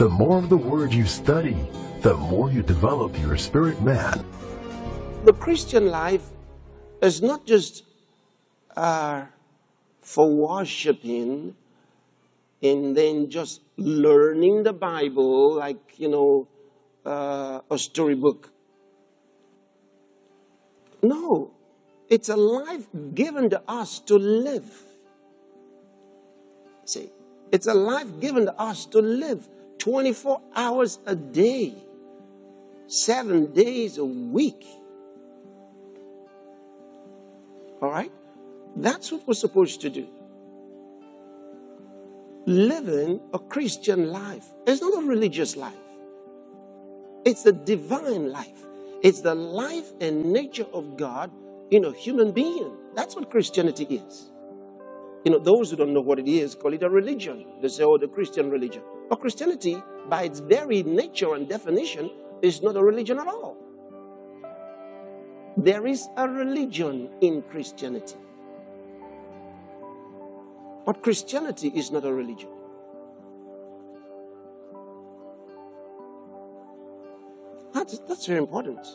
The more of the Word you study, the more you develop your spirit man. The Christian life is not just for worshiping and then just learning the Bible like, you know, a storybook. No, it's a life given to us to live. See, it's a life given to us to live 24 hours a day, 7 days a week. All right? That's what we're supposed to do. Living a Christian life is not a religious life. It's the divine life. It's the life and nature of God in a human being. That's what Christianity is. You know, those who don't know what it is call it a religion. They say, oh, the Christian religion. But Christianity, by its very nature and definition, is not a religion at all. There is a religion in Christianity. But Christianity is not a religion. That's very important.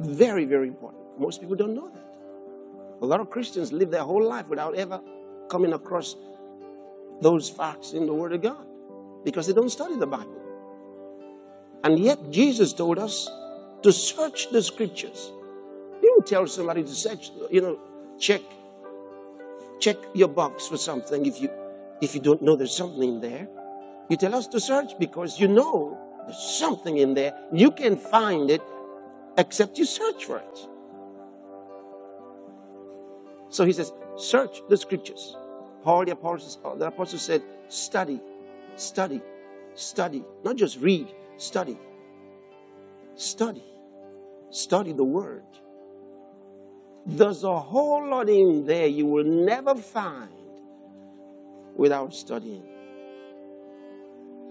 Very, very important. Most people don't know that. A lot of Christians live their whole life without ever coming across those facts in the Word of God because they don't study the Bible. And yet Jesus told us to search the Scriptures. He would tell somebody to search, you know, check your box for something. If you don't know there's something in there, you tell us to search because you know there's something in there. You can find it except you search for it. So he says, search the Scriptures. Paul the apostle said, study, study, study. Not just read, study. Study. Study the Word. There's a whole lot in there you will never find without studying.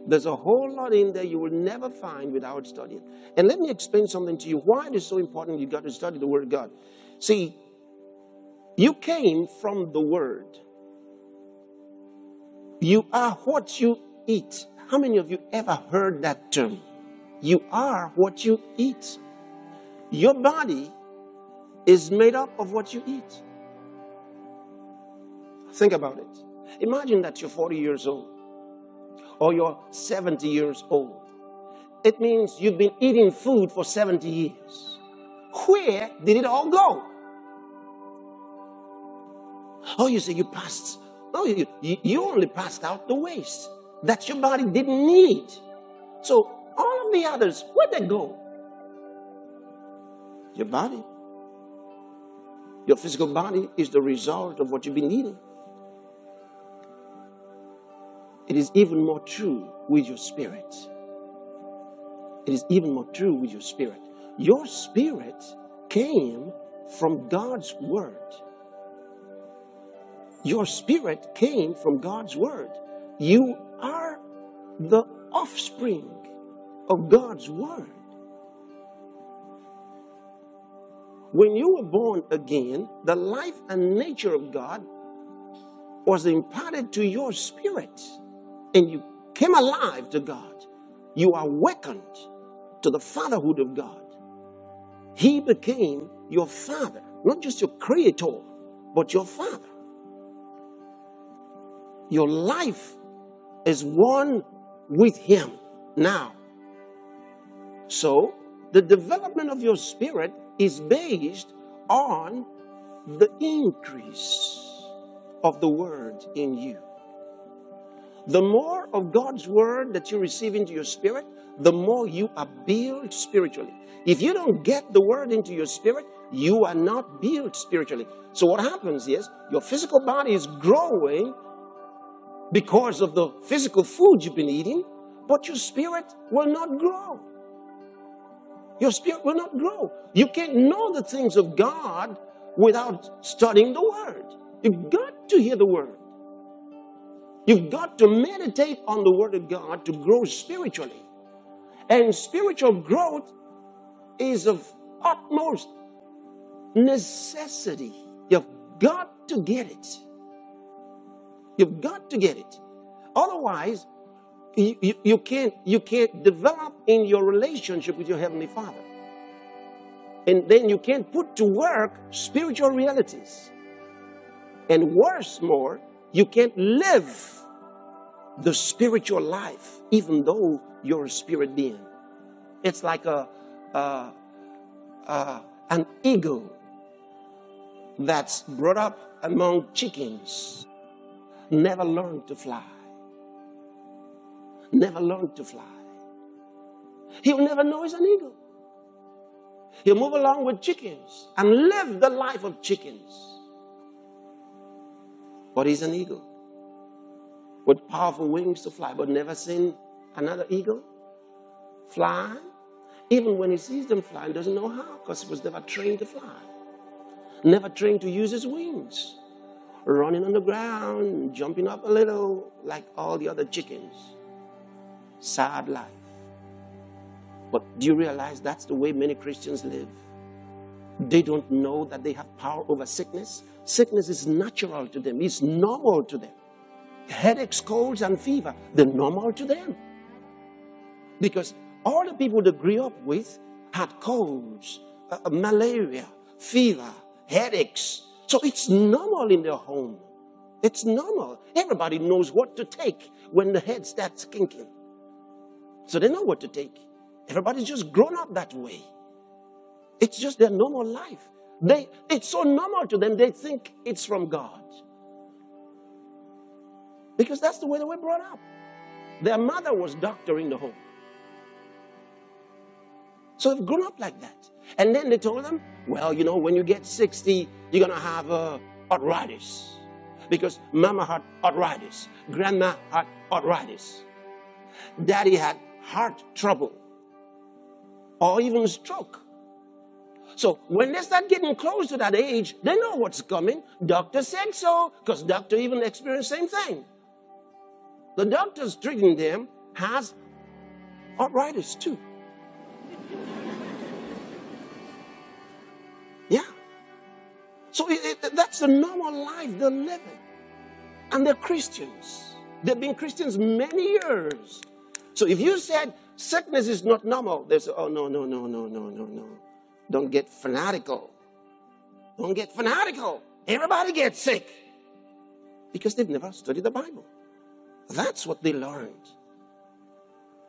There's a whole lot in there you will never find without studying. And let me explain something to you. Why it is so important you've got to study the Word of God. See, you came from the Word. You are what you eat. How many of you ever heard that term? You are what you eat. Your body is made up of what you eat. Think about it. Imagine that you're 40 years old or you're 70 years old. It means you've been eating food for 70 years. Where did it all go? Oh, you say you passed. No, you only passed out the waste that your body didn't need. So all of the others, where'd they go? Your body. Your physical body is the result of what you've been eating. It is even more true with your spirit. It is even more true with your spirit. Your spirit came from God's Word. Your spirit came from God's Word. You are the offspring of God's Word. When you were born again, the life and nature of God was imparted to your spirit, and you came alive to God. You awakened to the fatherhood of God. He became your Father, not just your Creator, but your Father. Your life is one with Him now. So, the development of your spirit is based on the increase of the Word in you. The more of God's Word that you receive into your spirit, the more you are built spiritually. If you don't get the Word into your spirit, you are not built spiritually. So what happens is your physical body is growing because of the physical food you've been eating, but your spirit will not grow. Your spirit will not grow. You can't know the things of God without studying the Word. You've got to hear the Word. You've got to meditate on the Word of God to grow spiritually. And spiritual growth is of utmost necessity. You've got to get it. You've got to get it. Otherwise, you can develop in your relationship with your Heavenly Father. And then you can put to work spiritual realities. And worse more, you can live the spiritual life, even though you're a spirit being. It's like an eagle that's brought up among chickens, never learned to fly. Never learned to fly. He'll never know he's an eagle. He'll move along with chickens and live the life of chickens. But he's an eagle with powerful wings to fly, but never seen another eagle fly. Even when he sees them flying, doesn't know how, because he was never trained to fly. Never trained to use his wings. Running on the ground, jumping up a little, like all the other chickens. Sad life. But do you realize that's the way many Christians live? They don't know that they have power over sickness. Sickness is natural to them. It's normal to them. Headaches, colds, and fever, they're normal to them. Because all the people they grew up with had colds, malaria, fever, headaches. So it's normal in their home. It's normal. Everybody knows what to take when the head starts kinking. So they know what to take. Everybody's just grown up that way. It's just their normal life. It's so normal to them, they think it's from God. Because that's the way they were brought up. Their mother was doctor in the home. So they've grown up like that. And then they told them, well, you know, when you get 60, you're going to have arthritis. Because mama had arthritis. Grandma had arthritis. Daddy had heart trouble. Or even stroke. So when they start getting close to that age, they know what's coming. Doctor said so, because doctor even experienced the same thing. The doctor's treating them has arthritis too. Yeah. So that's the normal life they're living. And they're Christians. They've been Christians many years. So if you said sickness is not normal, they say, oh, no. Don't get fanatical. Don't get fanatical. Everybody gets sick. Because they've never studied the Bible. That's what they learned.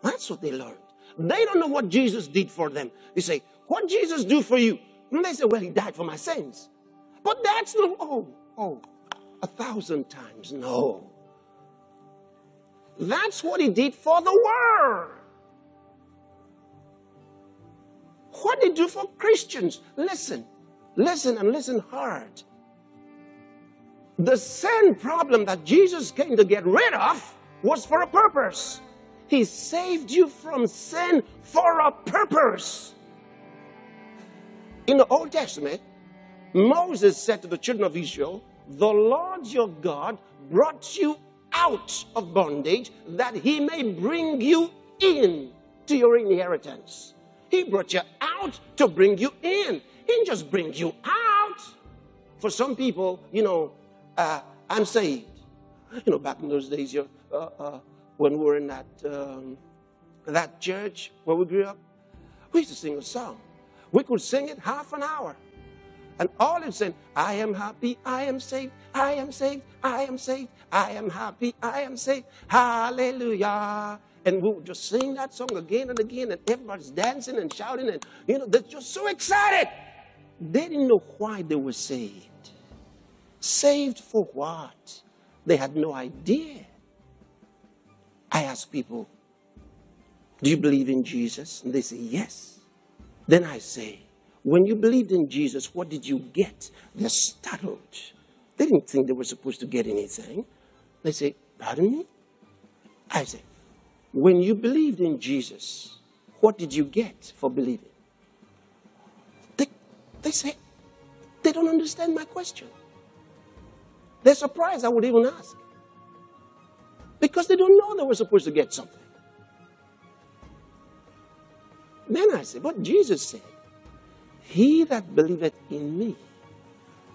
That's what they learned. They don't know what Jesus did for them. You say, what Jesus do for you? And they say, well, he died for my sins. But that's not, a thousand times, no. That's what he did for the world. What did he do for Christians? Listen hard. The sin problem that Jesus came to get rid of was for a purpose. He saved you from sin for a purpose. In the Old Testament, Moses said to the children of Israel, the Lord your God brought you out of bondage that he may bring you in to your inheritance. He brought you out to bring you in. He didn't just bring you out. For some people, you know, I'm saved. You know, back in those days, when we were in that church where we grew up, we used to sing a song. We could sing it half an hour. And all it said, I am happy, I am saved, I am saved, I am saved, I am happy, I am saved, hallelujah. And we would just sing that song again and again, and everybody's dancing and shouting, and, you know, they're just so excited. They didn't know why they were saved. Saved for what? They had no idea. I ask people, do you believe in Jesus? And they say, yes. Then I say, when you believed in Jesus, what did you get? They're startled. They didn't think they were supposed to get anything. They say, pardon me? I say, when you believed in Jesus, what did you get for believing? They say, they don't understand my question. They're surprised I would even ask. Because they don't know they were supposed to get something. Then I say, but Jesus said, he that believeth in me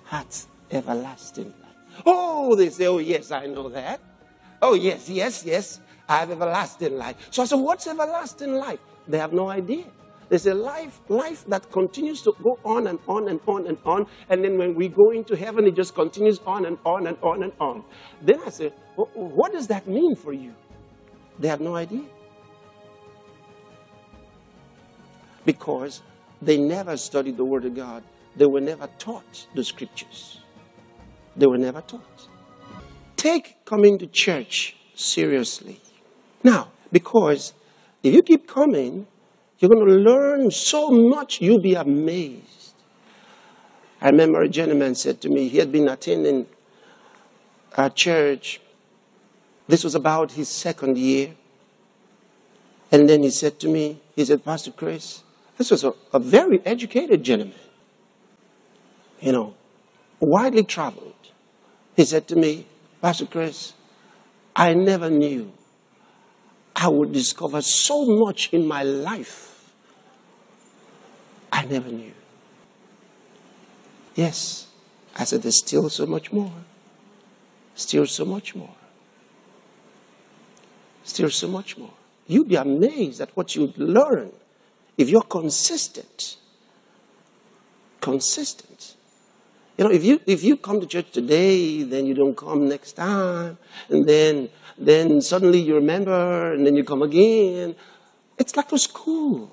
hath everlasting life. Oh, they say, oh, yes, I know that. Oh, yes. I have everlasting life. So I said, what's everlasting life? They have no idea. There's a life that continues to go on and on and on and on. And then when we go into heaven, it just continues on and on and on and on. Then I said, what does that mean for you? They have no idea. Because they never studied the Word of God. They were never taught the Scriptures. They were never taught. Take coming to church seriously. Now, because if you keep coming, you're going to learn so much, you'll be amazed. I remember a gentleman said to me, he had been attending a church. This was about his second year. And then he said to me, he said, Pastor Chris, this was a very educated gentleman, you know, widely traveled. He said to me, Pastor Chris, I never knew I would discover so much in my life. I never knew. Yes, I said, there's still so much more. Still so much more. Still so much more. You'd be amazed at what you'd learn if you're consistent. Consistent. You know, if you come to church today, then you don't come next time, and then suddenly you remember, and then you come again. It's like a school.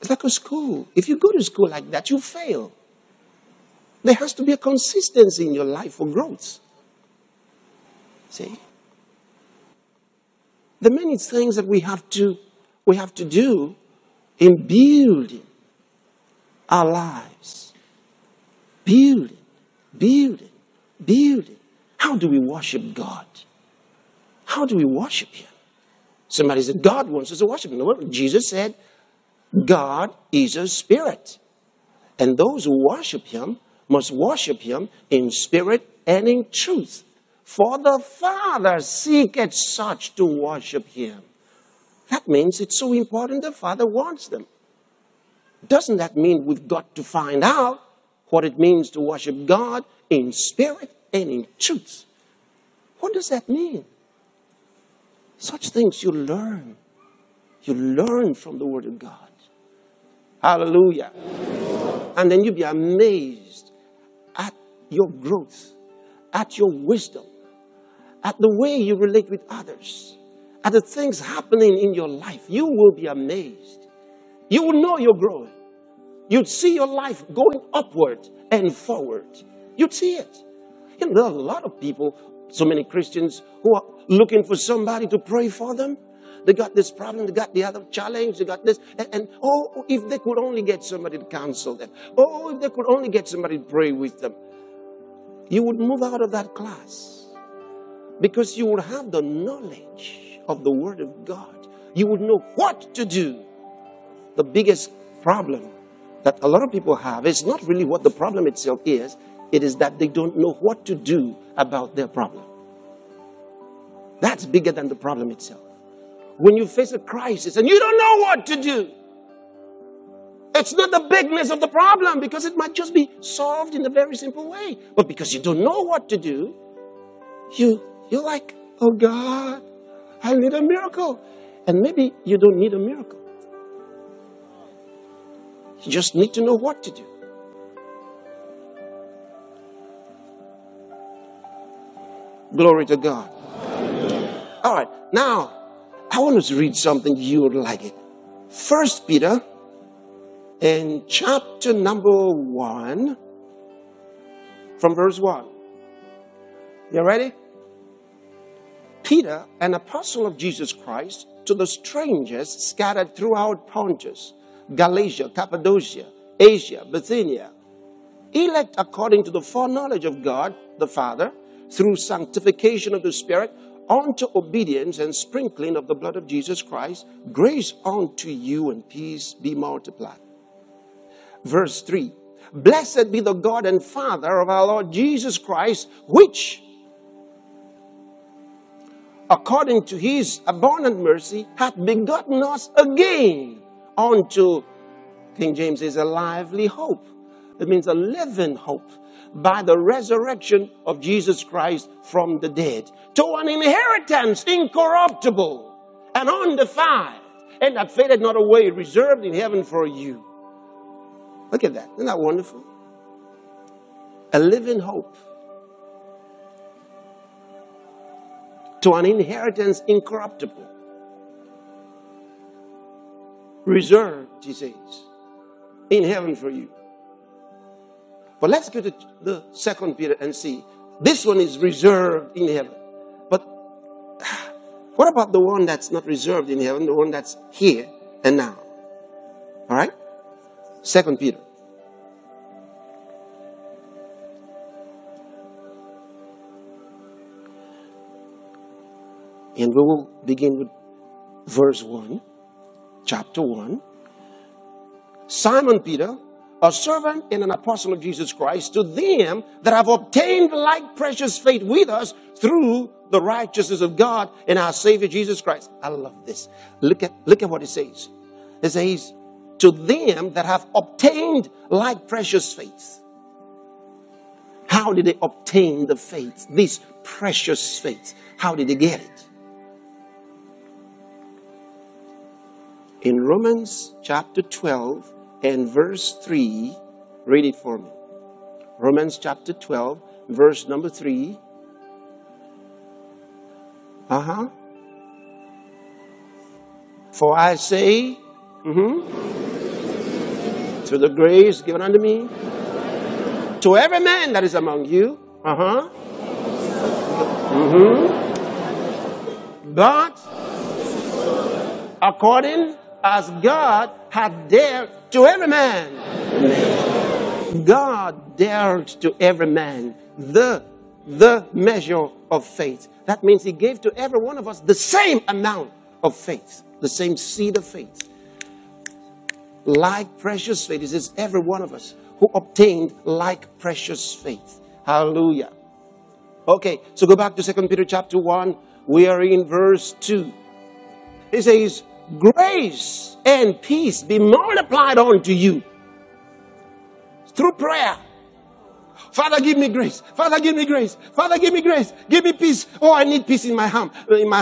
It's like a school. If you go to school like that, you fail. There has to be a consistency in your life for growth. See? The many things that we have to do in building our lives. Building, building, building. How do we worship God? How do we worship Him? Somebody said, God wants us to worship Him. No, Jesus said, God is a spirit. And those who worship Him must worship Him in spirit and in truth. For the Father seeketh such to worship Him. That means it's so important the Father wants them. Doesn't that mean we've got to find out what it means to worship God in spirit and in truth? What does that mean? Such things you learn. You learn from the Word of God. Hallelujah. And then you'll be amazed at your growth, at your wisdom, at the way you relate with others, at the things happening in your life. You will be amazed. You will know you're growing. You'd see your life going upward and forward. You'd see it. You know, there are a lot of people, so many Christians, who are looking for somebody to pray for them. They got this problem, they got the other challenge, they got this. And oh, if they could only get somebody to counsel them. Oh, if they could only get somebody to pray with them. You would move out of that class because you would have the knowledge of the Word of God. You would know what to do. The biggest problem that a lot of people have is not really what the problem itself is. It is that they don't know what to do about their problem. That's bigger than the problem itself. When you face a crisis and you don't know what to do, it's not the bigness of the problem, because it might just be solved in a very simple way. But because you don't know what to do, you're like, oh God, I need a miracle. And maybe you don't need a miracle. You just need to know what to do. Glory to God. Amen. All right, now, I want us to read something you would like it. 1 Peter. In chapter number 1, from verse 1. You ready? Peter, an apostle of Jesus Christ, to the strangers scattered throughout Pontus, Galatia, Cappadocia, Asia, Bithynia, elect according to the foreknowledge of God the Father, through sanctification of the Spirit, unto obedience and sprinkling of the blood of Jesus Christ, grace unto you and peace be multiplied. Verse 3, blessed be the God and Father of our Lord Jesus Christ, which, according to His abundant mercy, hath begotten us again unto, King James says, a lively hope. It means a living hope. by the resurrection of Jesus Christ from the dead, to an inheritance incorruptible and undefiled, and that fadeth not away, reserved in heaven for you. Look at that. Isn't that wonderful? A living hope. To an inheritance incorruptible. Reserved, he says, in heaven for you. But let's go to the second Peter and see. This one is reserved in heaven. But what about the one that's not reserved in heaven, the one that's here and now? All right? 2 Peter. And we will begin with verse 1, chapter 1. Simon Peter, a servant and an apostle of Jesus Christ, to them that have obtained like precious faith with us through the righteousness of God and our Savior Jesus Christ. I love this. Look at what it says. It says, to them that have obtained like precious faith. How did they obtain the faith, this precious faith? How did they get it? In Romans chapter 12 and verse 3, read it for me. Romans chapter 12, verse number 3. For I say, through the grace given unto me, to every man that is among you, but according as God hath dealt to every man, God dealt to every man the measure of faith. That means he gave to every one of us the same amount of faith, the same seed of faith. Like precious faith. It says every one of us who obtained like precious faith. Hallelujah. Okay, so go back to 2 Peter chapter 1. We are in verse 2. It says, grace and peace be multiplied unto you through prayer. Father, give me grace. Father, give me grace. Father, give me grace. Give me peace. Oh, I need peace in my home, in my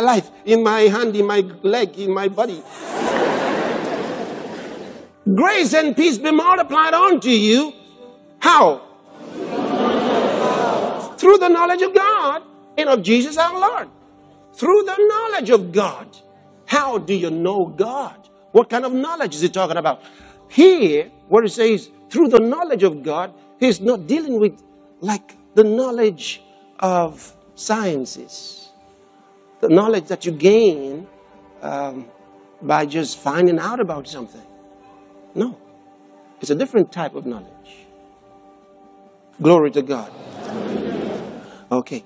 life, in my hand, in my leg, in my body. Grace and peace be multiplied unto you. How? Through the knowledge of God and of Jesus our Lord. Through the knowledge of God. How do you know God? What kind of knowledge is he talking about? Here, what it says, through the knowledge of God, he's not dealing with like the knowledge of sciences. The knowledge that you gain by just finding out about something. No. It's a different type of knowledge. Glory to God. Okay.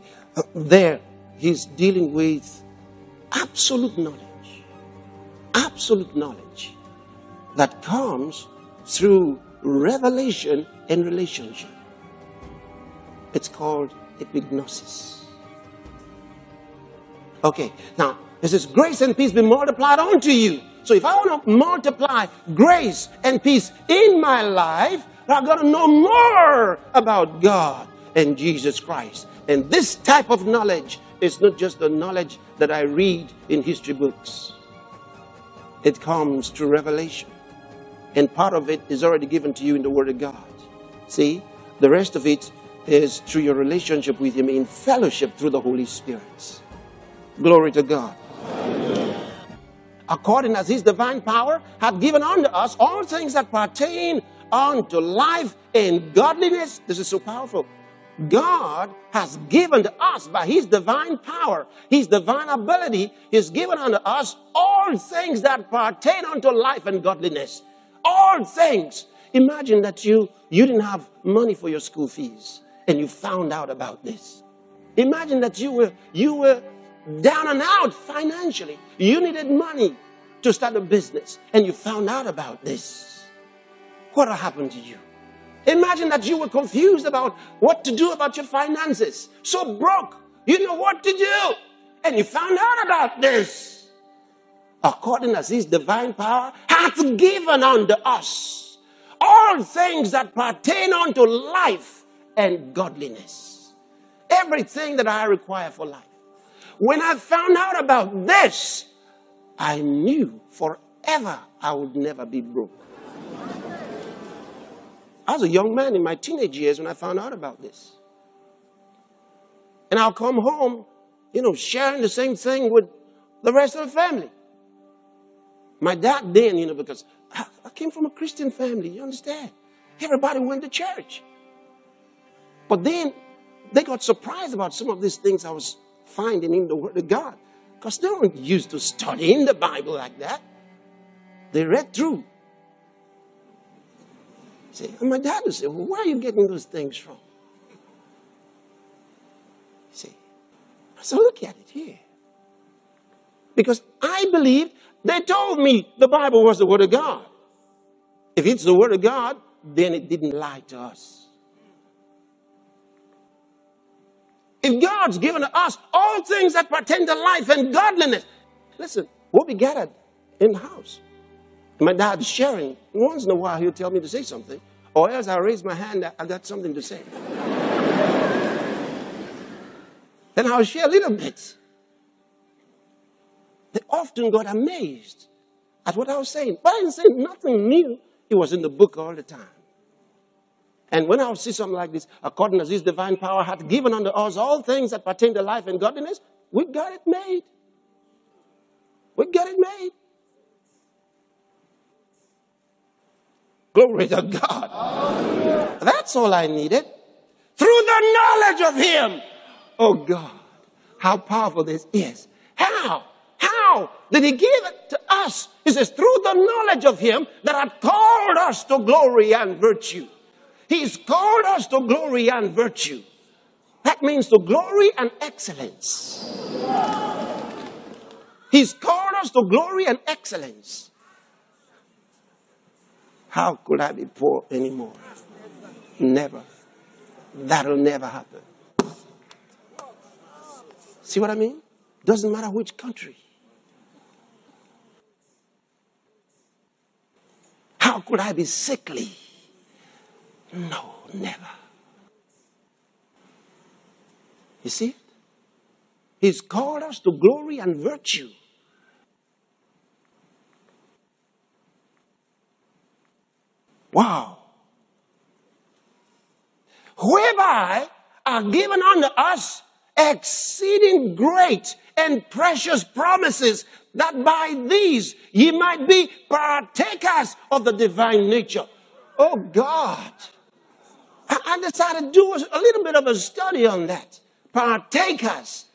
There, he's dealing with absolute knowledge. Absolute knowledge that comes through revelation and relationship. It's called epignosis. Okay. Now, it says, grace and peace be multiplied unto you. So if I want to multiply grace and peace in my life, I've got to know more about God and Jesus Christ. And this type of knowledge is not just the knowledge that I read in history books. It comes through revelation. And part of it is already given to you in the Word of God. See, the rest of it is through your relationship with Him in fellowship through the Holy Spirit. Glory to God. According as his divine power hath given unto us all things that pertain unto life and godliness. This is so powerful. God has given to us by his divine power, his divine ability, he's given unto us all things that pertain unto life and godliness. All things. Imagine that you didn't have money for your school fees and you found out about this. Imagine that you were down and out financially. You needed money to start a business and you found out about this. What happened to you? Imagine that you were confused about what to do about your finances. So broke, you know what to do. And you found out about this. According as his divine power hath given unto us all things that pertain unto life and godliness. Everything that I require for life. When I found out about this, I knew forever I would never be broke. I was a young man in my teenage years when I found out about this. And I'll come home, you know, sharing the same thing with the rest of the family. My dad then, you know, because I came from a Christian family, you understand? Everybody went to church. But then they got surprised about some of these things I was finding in the Word of God. Because they weren't used to studying the Bible like that. They read through. See, and my dad would say, well, where are you getting those things from? See, I said, look at it here. Because I believed they told me the Bible was the Word of God. If it's the Word of God, then it didn't lie to us. If God's given us all things that pertain to life and godliness, listen, what we gathered in the house. My dad's sharing. Once in a while, he'll tell me to say something, or else I raise my hand, I got something to say. Then I'll share a little bit. They often got amazed at what I was saying. But I didn't say nothing new. It was in the book all the time. And when I would see something like this, according as His divine power hath given unto us all things that pertain to life and godliness, we got it made. We got it made. Glory to God. Hallelujah. That's all I needed. Through the knowledge of Him. Oh God, how powerful this is. How? How did He give it to us? He says, through the knowledge of Him that hath called us to glory and virtue. He's called us to glory and virtue. That means to glory and excellence. He's called us to glory and excellence. How could I be poor anymore? Never. That'll never happen. See what I mean? Doesn't matter which country. How could I be sickly? No, never. You see it? He's called us to glory and virtue. Wow. Whereby are given unto us exceeding great and precious promises, that by these ye might be partakers of the divine nature. Oh God. I decided to do a little bit of a study on that. Partakers.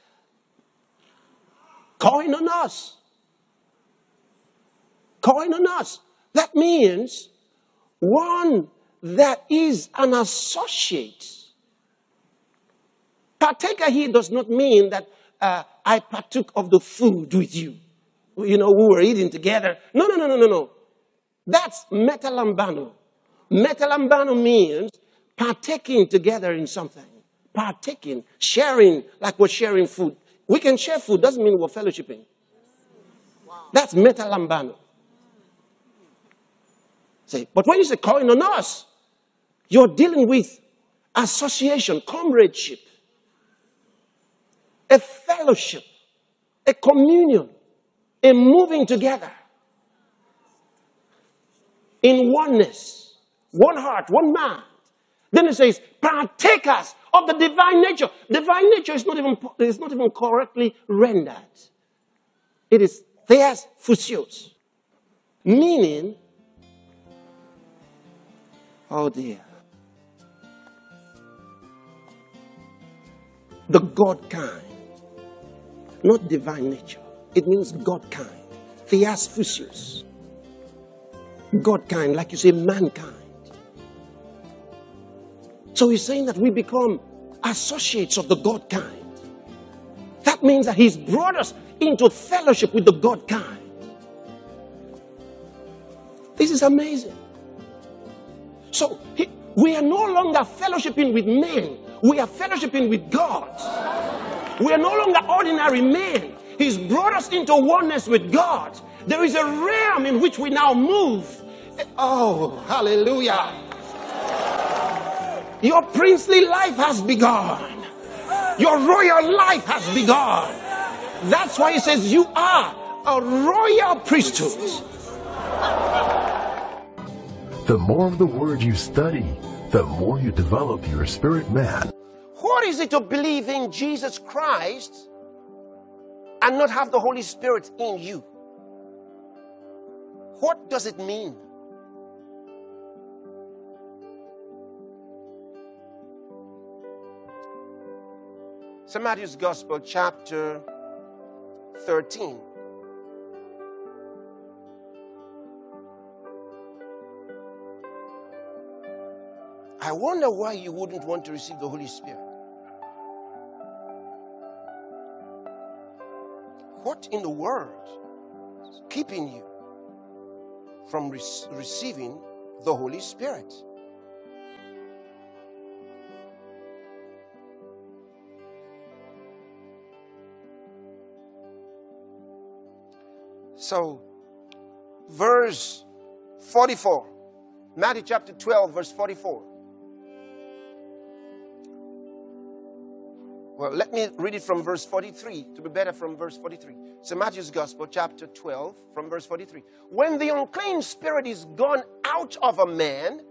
Koinonos. Koinonos. That means one that is an associate. Partaker here does not mean that I partook of the food with you. You know, we were eating together. No, no, no, no, no, no. That's metalambano. Metalambano means partaking together in something. Partaking, sharing, like we're sharing food. We can share food, doesn't mean we're fellowshipping. Wow. That's metalambano. See, but when you say koinonos, you're dealing with association, comradeship, a fellowship, a communion, a moving together in oneness, one heart, one mind. Then it says, partakers of the divine nature. Divine nature is not even correctly rendered. It is theos physios. Meaning, oh dear, the God kind. Not divine nature. It means God kind. Theos physios. God kind, like you say, mankind. So he's saying that we become associates of the God kind. That means that he's brought us into fellowship with the God kind. This is amazing. So we are no longer fellowshipping with men. We are fellowshipping with God. We are no longer ordinary men. He's brought us into oneness with God. There is a realm in which we now move. Oh, hallelujah. Your princely life has begun. Your royal life has begun. That's why he says you are a royal priesthood. The more of the word you study, the more you develop your spirit man. What is it to believe in Jesus Christ and not have the Holy Spirit in you? What does it mean? St. Matthew's Gospel, chapter 13. I wonder why you wouldn't want to receive the Holy Spirit. What in the world is keeping you from receiving the Holy Spirit? So, verse 44, Matthew chapter 12, verse 44. Well, let me read it from verse 43, to be better from verse 43. So Matthew's Gospel, chapter 12, from verse 43. When the unclean spirit is gone out of a man,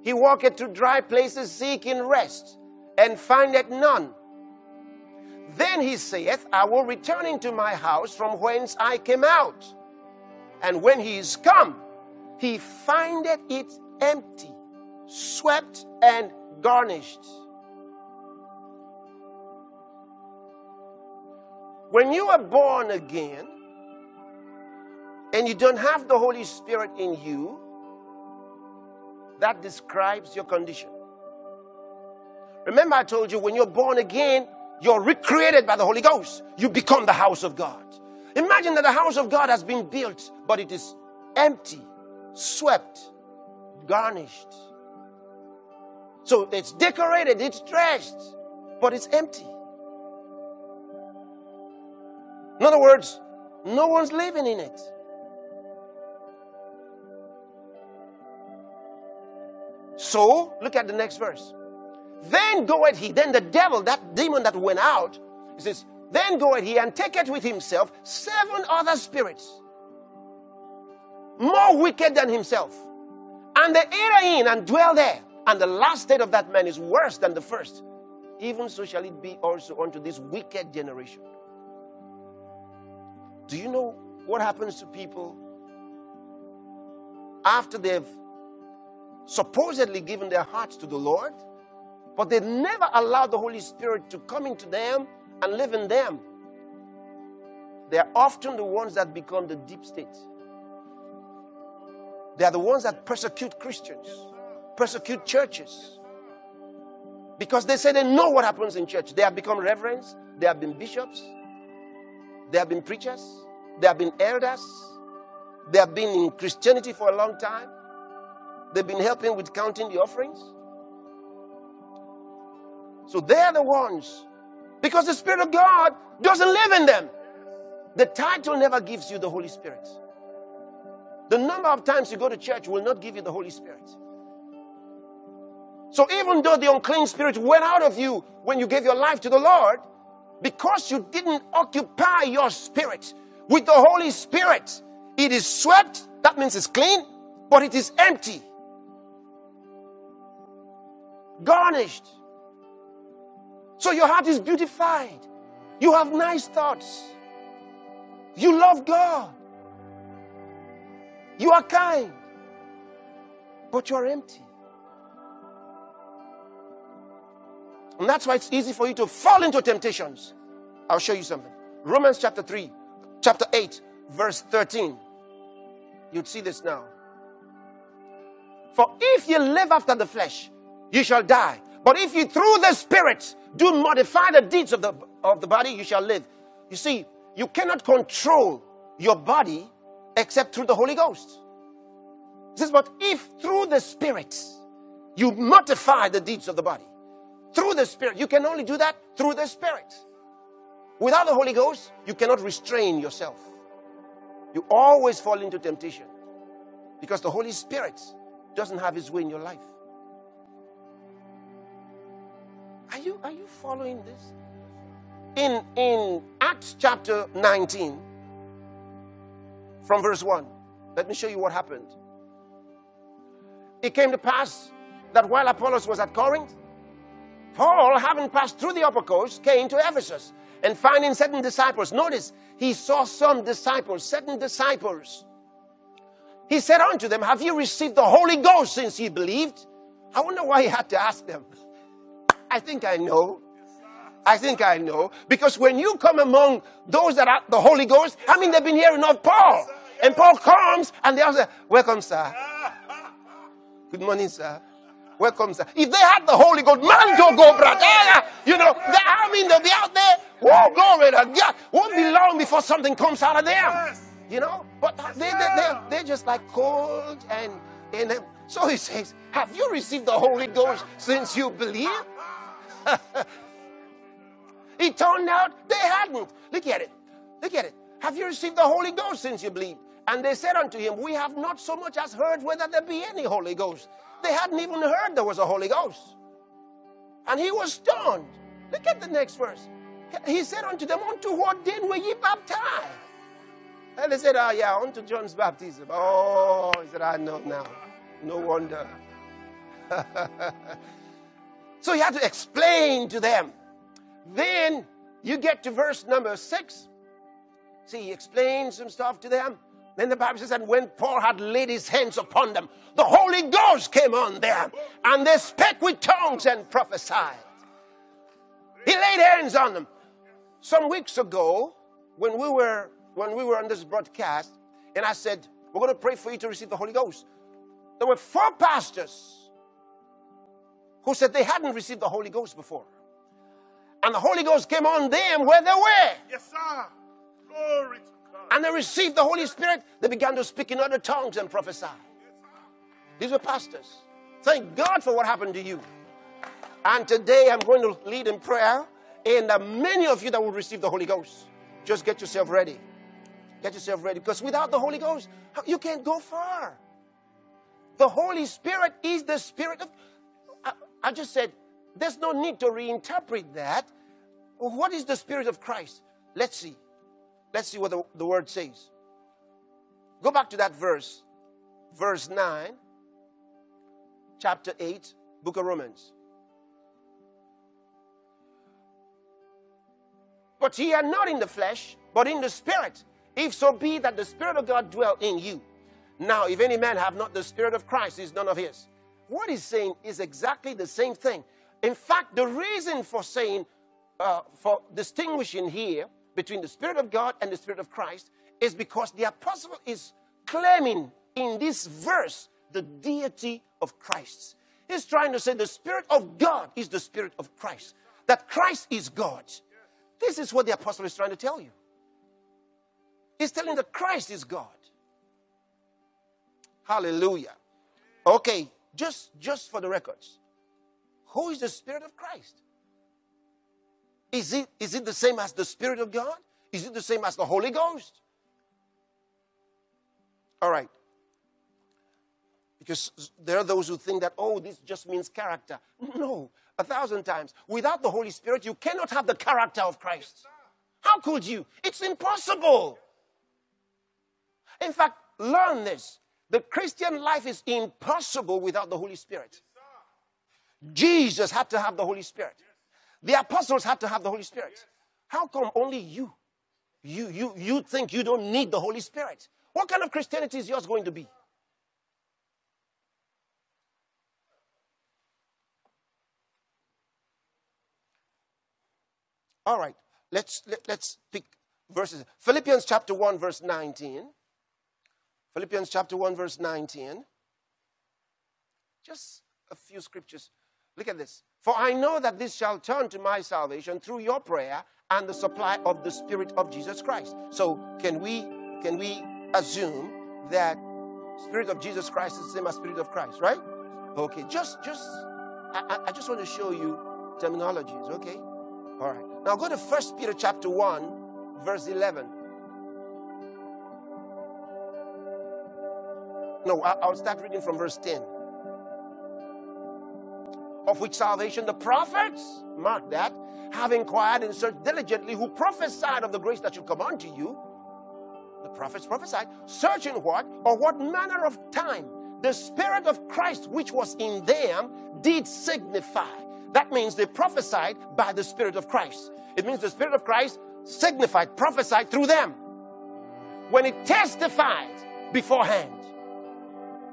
he walketh to dry places seeking rest, and findeth none. Then he saith, I will return into my house from whence I came out. And when he is come, he findeth it empty, swept and garnished. When you are born again and you don't have the Holy Spirit in you, that describes your condition. Remember I told you, when you're born again, you're recreated by the Holy Ghost. You become the house of God. Imagine that the house of God has been built, but it is empty, swept, garnished. So it's decorated, it's dressed, but it's empty. In other words, no one's living in it. So, look at the next verse. Then goeth he, then the devil, that demon that went out, he says, then goeth he and taketh with himself 7 other spirits, more wicked than himself. And they enter in and dwell there. And the last state of that man is worse than the first. Even so shall it be also unto this wicked generation. Do you know what happens to people after they've supposedly given their hearts to the Lord? But they never allow the Holy Spirit to come into them and live in them. They are often the ones that become the deep state. They are the ones that persecute Christians, persecute churches. Because they say they know what happens in church. They have become reverends, they have been bishops, they have been preachers, they have been elders, they have been in Christianity for a long time, they've been helping with counting the offerings. So they're the ones, because the Spirit of God doesn't live in them. The title never gives you the Holy Spirit. The number of times you go to church will not give you the Holy Spirit. So even though the unclean spirit went out of you when you gave your life to the Lord, because you didn't occupy your spirit with the Holy Spirit, it is swept, that means it's clean, but it is empty, garnished. So your heart is beautified. You have nice thoughts. You love God. You are kind. But you are empty. And that's why it's easy for you to fall into temptations. I'll show you something. Romans chapter 3, chapter 8, verse 13. You'd see this now. For if you live after the flesh, you shall die. But if you through the Spirit do modify the deeds of the body, you shall live. You see, you cannot control your body except through the Holy Ghost. It says, but if through the Spirit you modify the deeds of the body, through the Spirit, you can only do that through the Spirit. Without the Holy Ghost, you cannot restrain yourself. You always fall into temptation. Because the Holy Spirit doesn't have his way in your life. Are you following this? In Acts chapter 19, from verse 1, let me show you what happened. It came to pass that while Apollos was at Corinth, Paul, having passed through the upper coast, came to Ephesus, and finding certain disciples, notice, he saw some disciples, certain disciples. He said unto them, have you received the Holy Ghost since ye believed? I wonder why he had to ask them. I think I know. I think I know. Because when you come among those that are the Holy Ghost, I mean, they've been hearing of Paul. And Paul comes, and they all say, welcome, sir. Good morning, sir. Welcome, sir. If they had the Holy Ghost, man, don't go, brother. You know, they, I mean, they'll be out there. Oh, glory to God. Won't be long before something comes out of them. You know? But they're just like cold and so he says, have you received the Holy Ghost since you believe? It turned out they hadn't. Look at it. Look at it. Have you received the Holy Ghost since you believe? And they said unto him, we have not so much as heard whether there be any Holy Ghost. They hadn't even heard there was a Holy Ghost. And he was stunned. Look at the next verse. He said unto them, unto what then were ye baptized? And they said, oh yeah, unto John's baptism. Oh, he said, I know now. No wonder. So he had to explain to them. Then you get to verse number 6. See, he explains some stuff to them. Then the Bible says, and when Paul had laid his hands upon them, the Holy Ghost came on them, and they spake with tongues and prophesied. He laid hands on them. Some weeks ago, when we were on this broadcast, and I said, we're going to pray for you to receive the Holy Ghost. There were 4 pastors who said they hadn't received the Holy Ghost before. And the Holy Ghost came on them where they were. Yes, sir. Glory to God. And they received the Holy Spirit. They began to speak in other tongues and prophesy. Yes, sir. These were pastors. Thank God for what happened to you. And today I'm going to lead in prayer. And many of you that will receive the Holy Ghost, just get yourself ready. Get yourself ready. Because without the Holy Ghost, you can't go far. The Holy Spirit is the Spirit of... I just said... There's no need to reinterpret that. What is the Spirit of Christ? Let's see. Let's see what the Word says. Go back to that verse. Verse 9, chapter 8, book of Romans. But ye are not in the flesh, but in the Spirit, if so be that the Spirit of God dwell in you. Now, if any man have not the Spirit of Christ, he is none of his. What he's saying is exactly the same thing. In fact, the reason for saying, for distinguishing here between the Spirit of God and the Spirit of Christ is because the apostle is claiming in this verse the deity of Christ. He's trying to say the Spirit of God is the Spirit of Christ, that Christ is God. This is what the apostle is trying to tell you. He's telling that Christ is God. Hallelujah. Okay, just for the records. Who is the Spirit of Christ? Is it the same as the Spirit of God? Is it the same as the Holy Ghost? All right. Because there are those who think that, oh, this just means character. No, 1,000 times. Without the Holy Spirit, you cannot have the character of Christ. How could you? It's impossible. In fact, learn this. The Christian life is impossible without the Holy Spirit. Jesus had to have the Holy Spirit. The apostles had to have the Holy Spirit. How come only you? You think you don't need the Holy Spirit. What kind of Christianity is yours going to be? All right, let's pick verses. Philippians chapter 1, verse 19. Philippians chapter 1, verse 19. Just a few scriptures. Look at this. For I know that this shall turn to my salvation through your prayer and the supply of the Spirit of Jesus Christ. So can we assume that Spirit of Jesus Christ is the same as Spirit of Christ, right? Okay, I just want to show you terminologies, okay? All right. Now go to 1 Peter chapter 1, verse 11. No, I'll start reading from verse 10. Of which salvation the prophets, mark that, have inquired and searched diligently, who prophesied of the grace that should come unto you. The prophets prophesied, searching what, or what manner of time the Spirit of Christ which was in them did signify. That means they prophesied by the Spirit of Christ. It means the Spirit of Christ signified, prophesied through them. When it testified beforehand,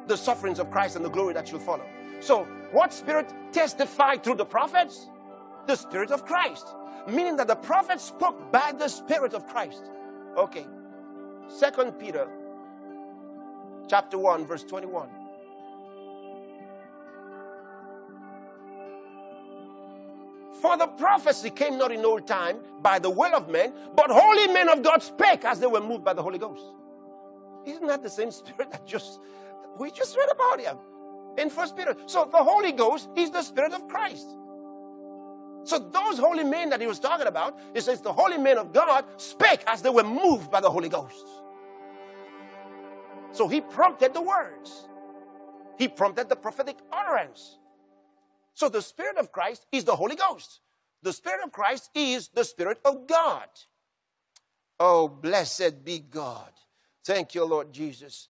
the sufferings of Christ and the glory that shall follow. So, what Spirit testified through the prophets? The Spirit of Christ. Meaning that the prophets spoke by the Spirit of Christ. Okay. 2 Peter chapter 1, verse 21. For the prophecy came not in old time by the will of men, but holy men of God spake as they were moved by the Holy Ghost. Isn't that the same Spirit that we just read about him in 1 Peter? So the Holy Ghost is the Spirit of Christ. So those holy men that he was talking about, he says the holy men of God spake as they were moved by the Holy Ghost. So he prompted the words. He prompted the prophetic utterance. So the Spirit of Christ is the Holy Ghost. The Spirit of Christ is the Spirit of God. Oh, blessed be God. Thank you, Lord Jesus.